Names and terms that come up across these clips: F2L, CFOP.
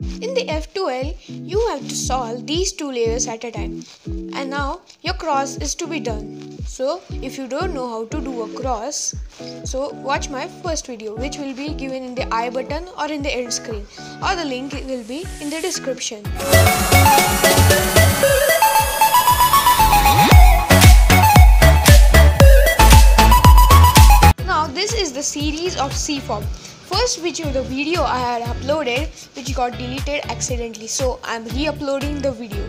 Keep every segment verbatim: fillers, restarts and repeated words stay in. In the F two L, you have to solve these two layers at a time. And now your cross is to be done. So if you don't know how to do a cross, so watch my first video, which will be given in the I button or in the end screen, or the link will be in the description. Now this is the series of C FOP. First which of the video I had uploaded, which got deleted accidentally, so I'm re-uploading the video,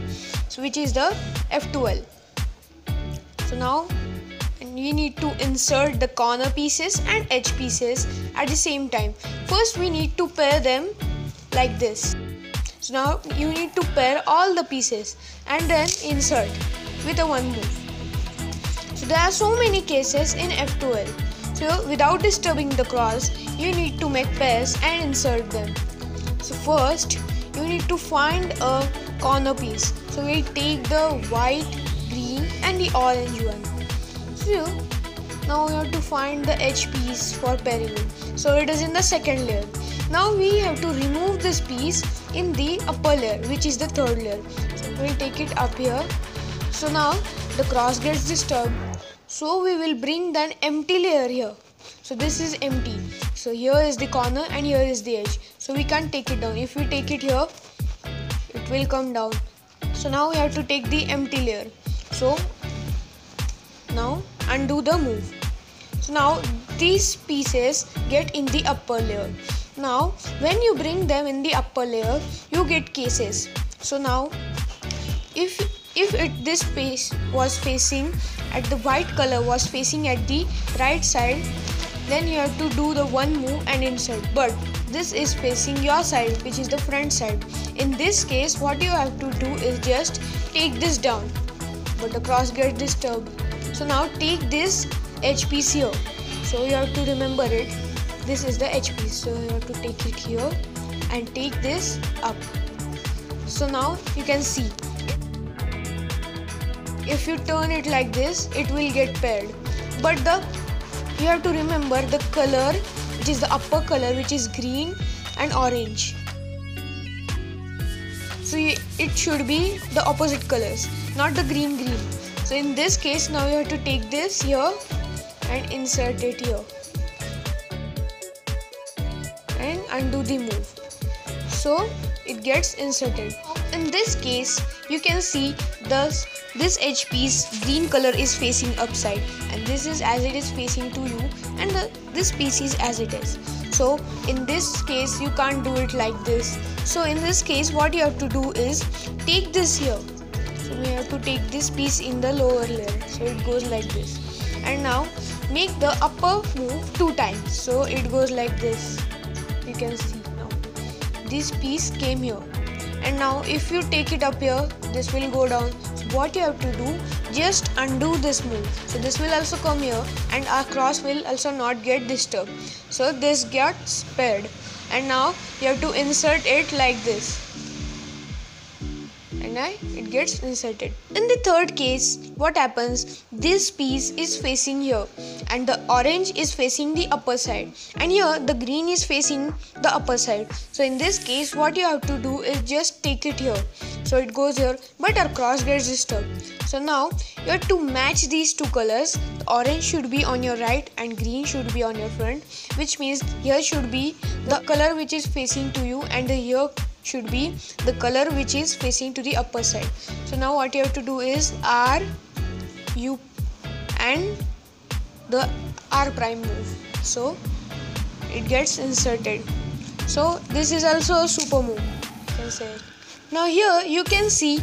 so which is the F two L. So now we need to insert the corner pieces and edge pieces at the same time. First we need to pair them like this. So now you need to pair all the pieces and then insert with a one move. So there are so many cases in F two L. So without disturbing the cross, you need to make pairs and insert them. So first, you need to find a corner piece. So we take the white, green and the orange one. So now we have to find the edge piece for pairing it. So it is in the second layer. Now we have to remove this piece in the upper layer, which is the third layer. So we take it up here. So now the cross gets disturbed. So we will bring an empty layer here. So this is empty. So here is the corner and here is the edge. So we can't take it down. If we take it here, it will come down. So now we have to take the empty layer. So now undo the move. So now these pieces get in the upper layer. Now when you bring them in the upper layer, you get cases. So now if If it, this face was facing at the white color was facing at the right side, then you have to do the one move and insert. But this is facing your side, which is the front side. In this case, what you have to do is just take this down. But the cross gets disturbed. So now take this edge piece here. So you have to remember it. This is the edge piece. So you have to take it here and take this up. So now you can see. If you turn it like this, it will get paired. But the you have to remember the color, which is the upper color, which is green and orange. So you, it should be the opposite colors, not the green green. So in this case, now you have to take this here and insert it here. And undo the move. So it gets inserted. In this case, you can see the this edge piece green color is facing upside, and this is as it is facing to you, and the, this piece is as it is. So in this case you can't do it like this. So in this case what you have to do is take this here. So we have to take this piece in the lower layer, so it goes like this. And now make the upper move two times, so it goes like this. You can see now this piece came here. And now if you take it up here, this will go down. So what you have to do, just undo this move. So this will also come here, and our cross will also not get disturbed. So this gets paired. And now you have to insert it like this. And now it gets inserted. In the third case, what happens, this piece is facing here, and the orange is facing the upper side, and here the green is facing the upper side. So in this case what you have to do is just take it here. So it goes here, but our cross gets disturbed. So now you have to match these two colors. The orange should be on your right and green should be on your front, which means here should be the color which is facing to you, and the here should be the color which is facing to the upper side. So now what you have to do is R, U and the R prime move. So it gets inserted. So this is also a super move, you can say. Now here you can see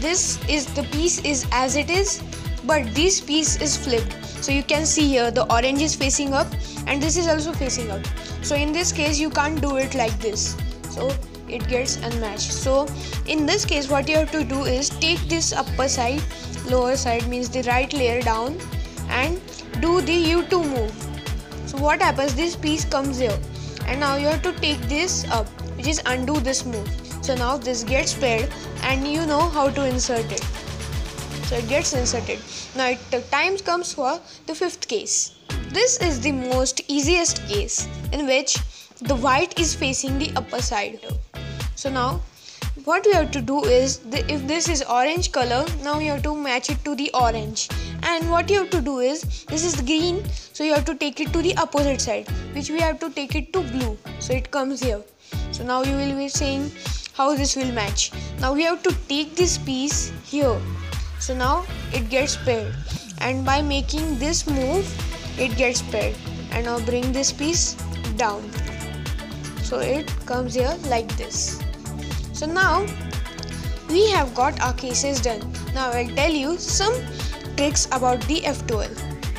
this is the piece is as it is, but this piece is flipped. So you can see here the orange is facing up and this is also facing up. So in this case you can't do it like this. So it gets unmatched. So in this case what you have to do is take this upper side, lower side means the right layer down, and do the U two move. So what happens, this piece comes here, and now you have to take this up, which is undo this move. So now this gets paired, and you know how to insert it. So it gets inserted. Now it, the time comes for the fifth case. This is the most easiest case, in which the white is facing the upper side. So now what we have to do is, the, if this is orange color, now you have to match it to the orange, and what you have to do is, this is green, so you have to take it to the opposite side, which we have to take it to blue, so it comes here. So now you will be saying how this will match. Now we have to take this piece here, so now it gets paired, and by making this move it gets paired, and now bring this piece down, so it comes here like this. So now we have got our cases done. Now I'll tell you some tricks about the F two L.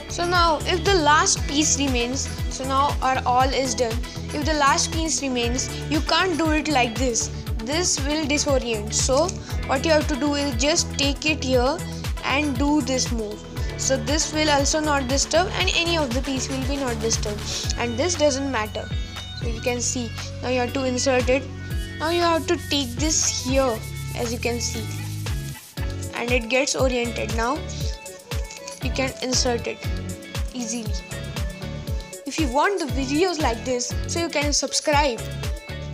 So now if the last piece remains, so now our all is done. If the last piece remains, you can't do it like this. This will disorient. So what you have to do is just take it here and do this move. So this will also not disturb, and any of the piece will be not disturbed. And this doesn't matter. So you can see. Now you have to insert it. Now you have to take this here, as you can see, and it gets oriented. Now you can insert it easily. If you want the videos like this, so you can subscribe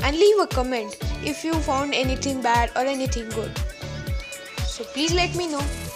and leave a comment if you found anything bad or anything good. So please let me know.